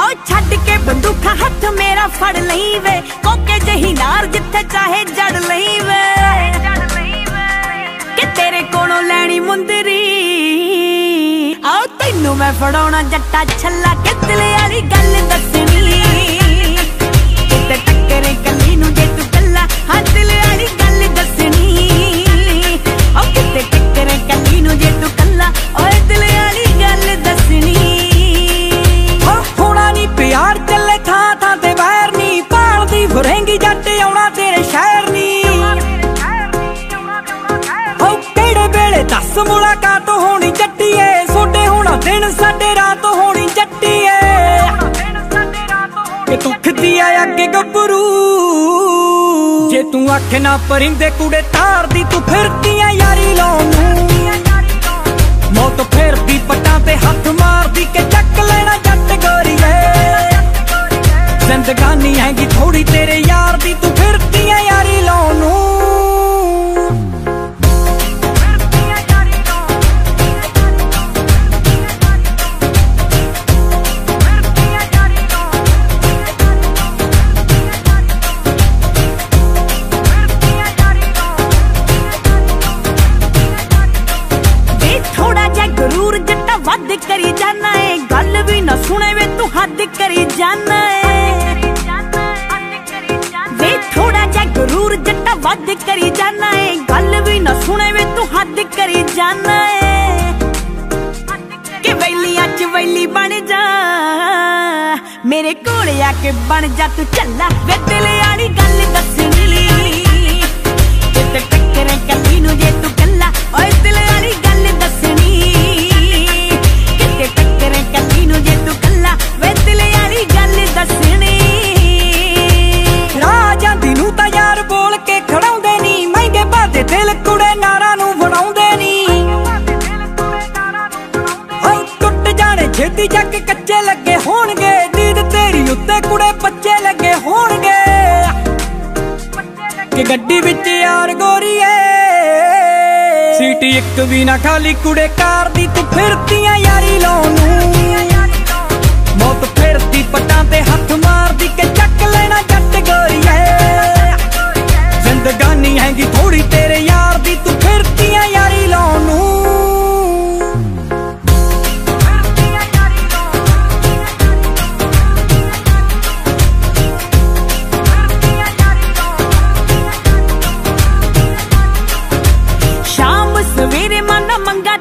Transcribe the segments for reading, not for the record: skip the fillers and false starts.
आओ छड़ के बंदूका हथ मेरा फड़ लही वे कोके जही नार जिथे चाहे जड़ लही वे कि तेरे कोलों लैनी मुंदरी आओ तेनू मैं फड़ाउणा जट्टा छल्ला के दिल वाली गल दसनी किते टक्करे कली नू जे तू कल्ला हां दिल वाली गल दसनी ओ किते टक्करे कली नू जे तू कल्ला ओए दिल वाली गल दसनी यार चले था ते बाहर नी पाल दी फुरेंगी जट आना तेरे शहर नी ओ केड़े बेड़े दस मुलाकात होनी जट्टीए सोडे होना दिन साडे रात होनी जट्टीए दुख दिया अगे गबरू जे तू आख ना परिंदे कुड़े तार दी तू फिरती है यारी लाऊं मौत फिर दी पटां ते हथ मार दी के चक लेना जट गोरीए जिंदगानी हैगी थोड़ी तेरे यार दी तू फिरती है यारी लाऊं हद करी जाना है गल भी ना सुने वे तू हद करी जाना है वे थोड़ा जा गुरूर जट्टा वद करी जाना है गल भी ना सुने वे तू हद करी जाना है कि वैलियां च वैली बन जा मेरे कोले आके बन जा तू चला वे दिल वाली गल दसनी जिते टक्करे कली नू जे तू कल्ला ओए दिल वाली गल दसनी छेती जाके कच्चे लगे होणगे दीद तेरी उत्ते कुड़े बच्चे लगे होणगे कि गड्डी विच यार गोरीए सीट एक भी ना खाली कुड़े कार दी तू फिरती है यारी लाऊं मौत फिरती पटां ते हथ मार दी के चक लेना जट गोरीए जिंदगानी हैगी थोड़ी तेरे यार दी तू फिरती है यारी लाऊं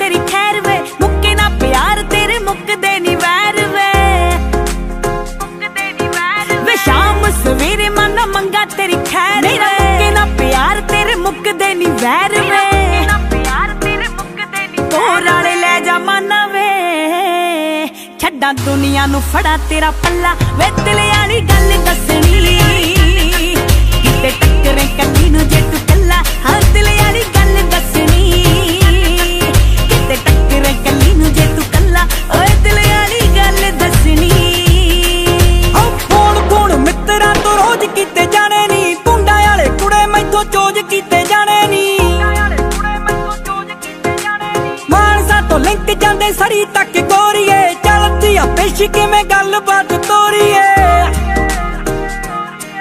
तेरी खैर वे मुक्के ना प्यार तेरे मुक्कदे नी वैर वे शाम सवेरे माना मंगा तेरी खैर वे मुक्के ना प्यार तेरे मुक्कदे नी वैर वे कोराले ले जा माना वे छड्डा दुनिया नू फड़ा तेरा पल्ला वे दिल वाली गल दसनी किते टक्करे कली नू जे तू कल्ला हां दिल वाली गल दसनी सरी तक गोरीए चलती आ पेशी कि मैं गल बात तोरीए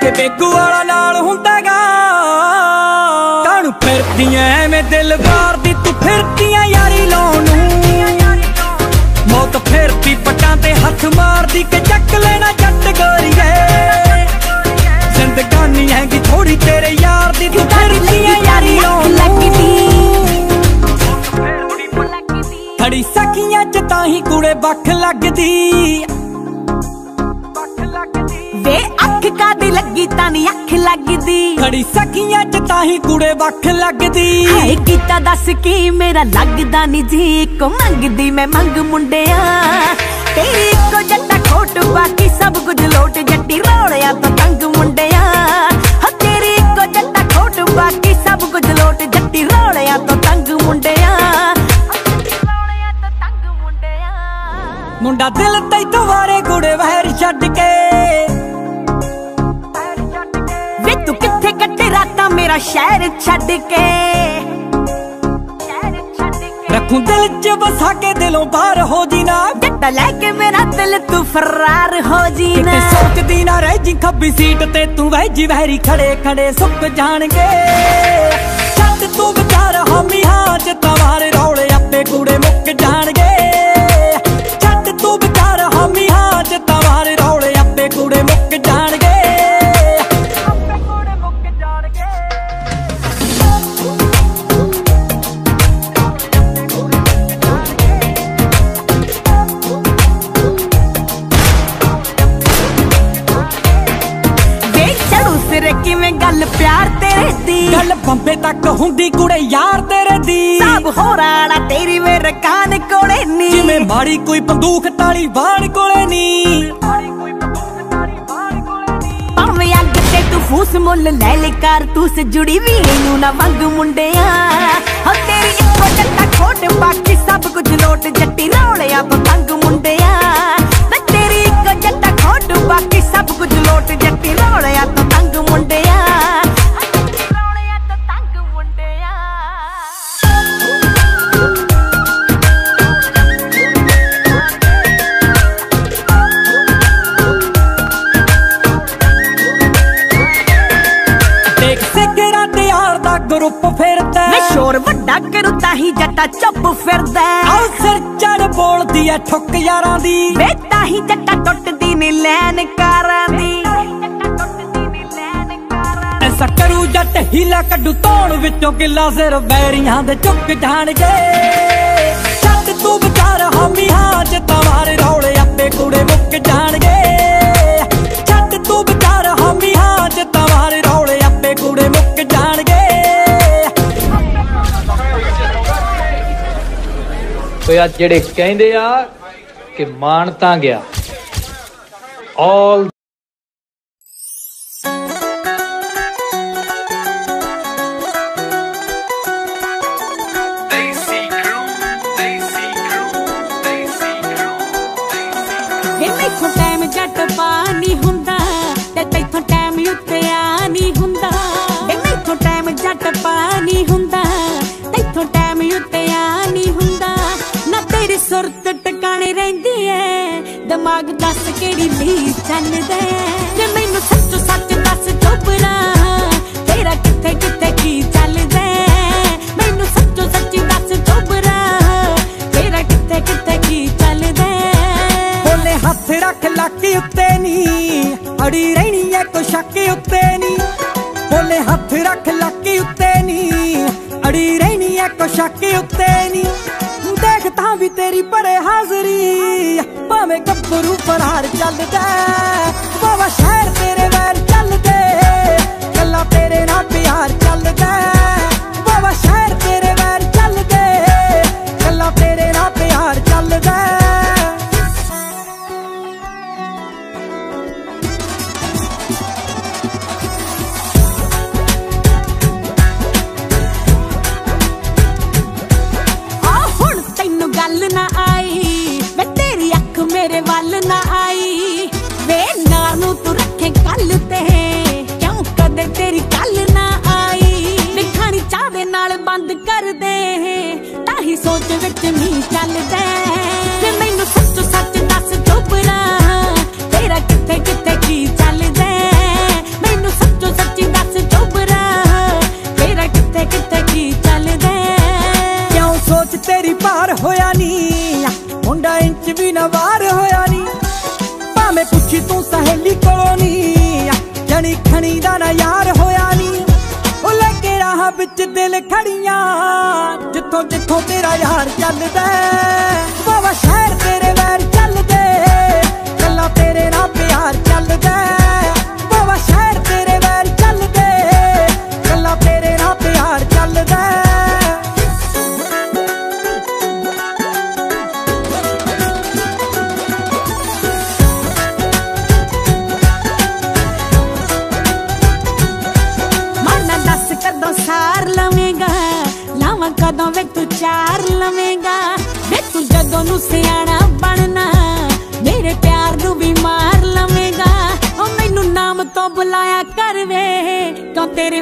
के बेगू वाला नाल हुंदा गा तानू फिरती एवें दिल बार दी तू फिरती है यारी लाऊं मौत फिरती पटां ते हथ मार दी के चक लेना जट गोरीए जिंदगानी हैगी थोड़ी तेरे यार दी तू फिरती है यारी लाऊं खड़ी सखियां च ताहीं कुड़े बख लगदी वे अख कादी लगी तानी अख लगदी खड़ी सखियां च ताहीं कुड़े बख लगदी हाय कीता दस की मेरा लगदा नी जी को मंगदी मैं मंग मुंडिया तेरी को जट्टा खोट बाकी सब कुछ लोट जट्टी रोड़िया पतंग मुंडिया हो तेरी को जट्टा खोट बाकी सब कुछ लोट जट्टी रोड़िया पतंग मुंडिया मुंडा दिल तई तुवारे गुड़े वहर छड़ के वे तू किथे कट्टे राता मेरा शहर छड़ के तू दिल च बसा के दिलों बाहर हो जीना, जट्टा लेके मेरा दिल तू फरार हो जीना। सोच दी ना रह जी खब्बी सीट ते तू वह जी वहरी खड़े खड़े सुक जाणगे। छत तू बेचारा होमी हाज तवार रौले आपे कूड़े मुक जाणगे। छत तू बेचारा होमी हाज तवार रौले आपे कूड़े मुक जाणगे। कि मैं गल प्यार तेरे दी, गल बंबे तक हुंदी कुड़े यार तेरे दी। सब हो राड़ा तेरी मेरे कान कोले नी, जिवें माड़ी कोई बंदूक ताली वाण कोले नी। भावें अग ते तू फूस मुल ले ले कार तू से जुड़ी भी नू ना मंग मुंडिया। हो तेरी इक्को जट्टा खोट बाकी सब कुछ लोट, जट्टी रौले आ बंग मुंडिया। मैं तेरी इक्को जट्टा खोट बाकी सब कुछ लोट, जट्टी रौले आ ग्रुप फिरदा मैं शोर वड्डा करूं ताही जट्टा चुप फिरदा। आओ सिर चढ़ बोलदी ऐ ठुक यारां दी, वे ताही जट्टा टुटदी नी लैन कारां दी। ऐसा करू जट हीला कड्डू तोड़ विचों गिला सिर बैरियां दे चुक जाणगे। छत तू बेचारा हामी हाज तवार रौले आपे कूड़े मुक जाणगे। छत तू बेचारा हामी हाज तवार रौले आपे कूड़े मुक जाणगे। जिहड़े कहंदे आ कि मान तां गया ऑल। दिमाग दस केड़ी ली चल दे, जे मैनू सच सच दस चोपरा तेरा किथे किथे की चल दे। मैनू सच सच दस चोपरा तेरा किथे किथे की चल दे। बोले हथ रख लक उत्ते नी अड़ी रहनी है कोई शक उत्ते नी। बोले हथ रख लक उत्ते नी अड़ी रहनी है कोई शक उत्ते नी। देखता भी तेरी बड़े हाजरी भावें गब्बरू फरार चलदा। बाबा शहर तेरे वैर चलदे गल्ला तेरे नाल प्यार चलदा। बाबा शहर तेरे वैर चलदे गल्ला तेरे नाल प्यार चलदा।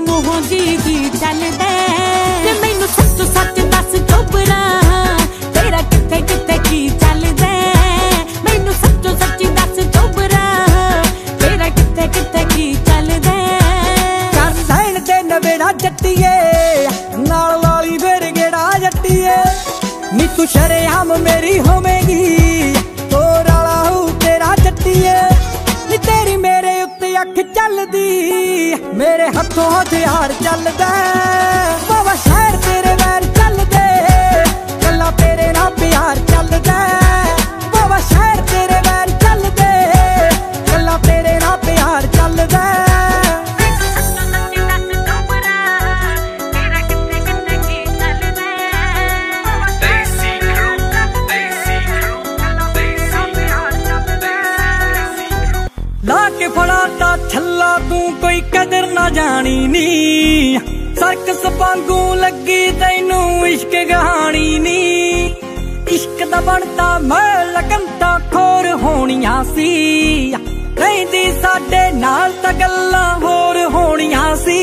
मुँह जी जी चल दे, मैनू सच सच दस चोपरा शरेआम मेरी होवेगी तो राला हूं तेरा चट्टिए नी तेरी मेरे उत्ते अख चलदी मेरे हथों हथियार चलदा बाबा शहर तेरे वैर चलदे गल्ला तेरे ना प्यार चलदा बाबा शहर तेरे वैर चलदे गल्ला तेरे ना प्यार चलदा। लाके फड़ाता छल्ला तू कोई कदर ना जानी नी सर्कस वांगू लगी तैनू इश्क कहानी नी इश्क दा बनता मैं लगनता खोर होनिया सी रहिंदी साडे नाल तां गल्लां होर होनिया सी।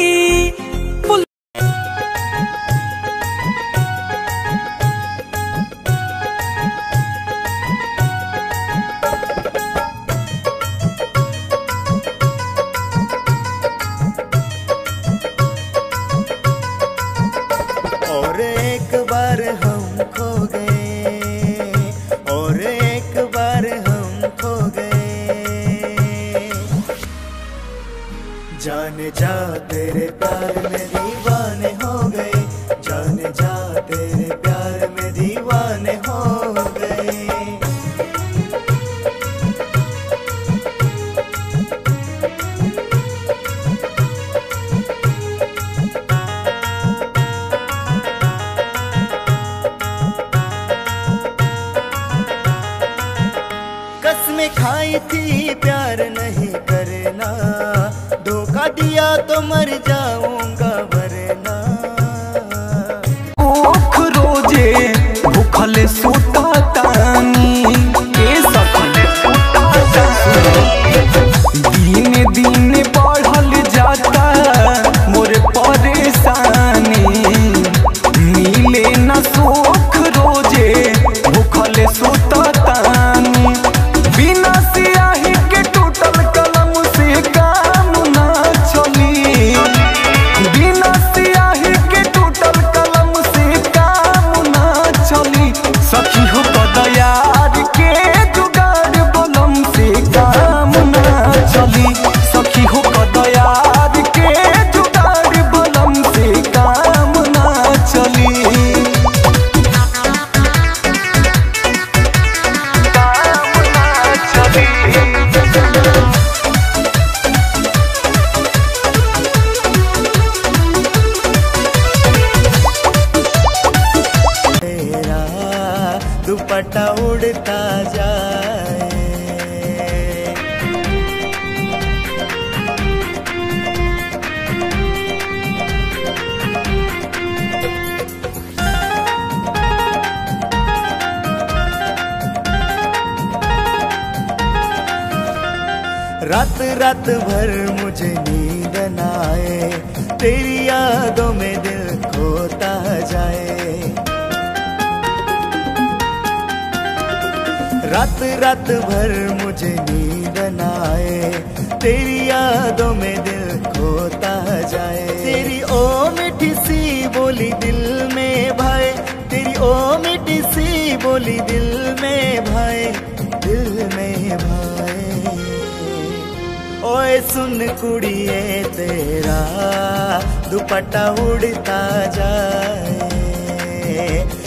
जाने जा तेरे प्यार में दीवाने हो गए जाने जा तेरे प्यार में दीवाने हो गए। कसमें खाई थी प्यार नहीं करना दिया तो मर जाऊंगा वरना ओख रोजे भूखले सूता तानी के सखले सूता तानी दीने दीने बढ़ल जाता मोरे परेशानी मिले ना सोख रोजे भूखले सूता तानी बिना सियाही के टूटल कलम से दुपट्टा उड़ता जाए रात रात भर मुझे नींद ना आए तेरी यादों में दिल खोता जाए रात रात भर मुझे नींद ना आए तेरी यादों में दिल खोता जाए। तेरी ओ मीठी सी बोली दिल में भाए तेरी ओ मीठी सी बोली दिल में भाए दिल में भाए। ओए सुन कुड़िए तेरा दुपट्टा उड़ता जाए